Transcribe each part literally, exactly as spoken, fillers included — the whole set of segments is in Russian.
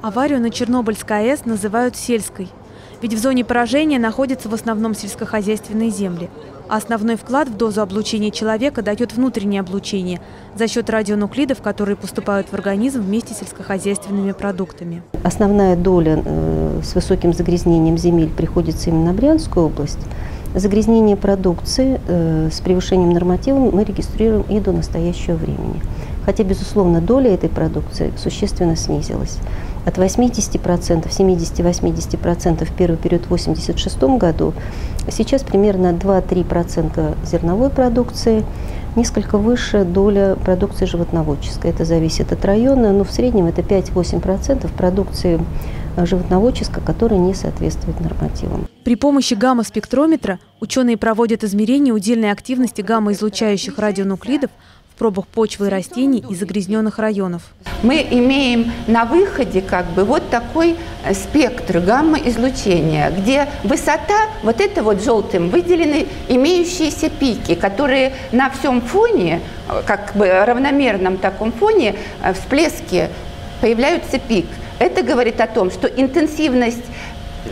Аварию на Чернобыльской АЭС называют сельской, ведь в зоне поражения находятся в основном сельскохозяйственные земли. Основной вклад в дозу облучения человека дает внутреннее облучение за счет радионуклидов, которые поступают в организм вместе с сельскохозяйственными продуктами. Основная доля с высоким загрязнением земель приходится именно на Брянскую область. Загрязнение продукции с превышением нормативов мы регистрируем и до настоящего времени. Хотя, безусловно, доля этой продукции существенно снизилась. От восьмидесяти процентов, семидесяти-восьмидесяти процентов в первый период в восемьдесят шестом году, сейчас примерно два-три процента зерновой продукции, несколько выше доля продукции животноводческой. Это зависит от района, но в среднем это пять-восемь процентов продукции животноводческой, которая не соответствует нормативам. При помощи гамма-спектрометра ученые проводят измерения удельной активности гамма-излучающих радионуклидов в пробах почвы и растений из загрязненных районов. Мы имеем на выходе как бы вот такой спектр гамма-излучения, где высота вот это вот желтым выделены имеющиеся пики, которые на всем фоне, как бы равномерном таком фоне, всплески появляются пик. Это говорит о том, что интенсивность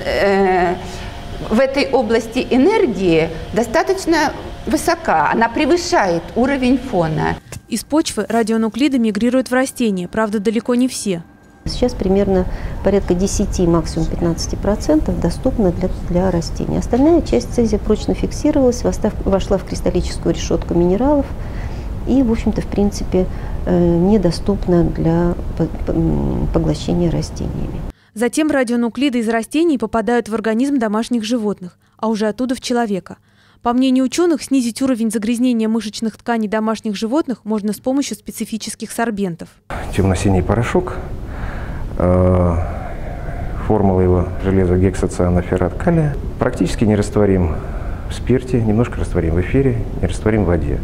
э, в этой области энергии достаточно высока, она превышает уровень фона. Из почвы радионуклиды мигрируют в растения, правда, далеко не все. Сейчас примерно порядка десяти, максимум пятнадцати процентов доступно для, для растений. Остальная часть цезия прочно фиксировалась, вошла в кристаллическую решетку минералов и, в общем-то, в принципе, недоступна для поглощения растениями. Затем радионуклиды из растений попадают в организм домашних животных, а уже оттуда в человека. По мнению ученых, снизить уровень загрязнения мышечных тканей домашних животных можно с помощью специфических сорбентов. Темно-синий порошок, формула его железа гексоцианоферрат калия, практически нерастворим в спирте, немножко растворим в эфире, нерастворим в воде.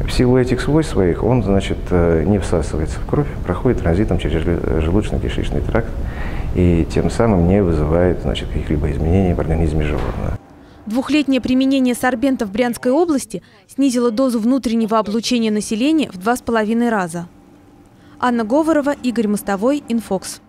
В силу этих свойств своих он, значит, не всасывается в кровь, проходит транзитом через желудочно-кишечный тракт и тем самым не вызывает, значит, каких-либо изменений в организме животного. Двухлетнее применение сорбентов в Брянской области снизило дозу внутреннего облучения населения в два с половиной раза. Анна Говорова, Игорь Мостовой, Инфокс.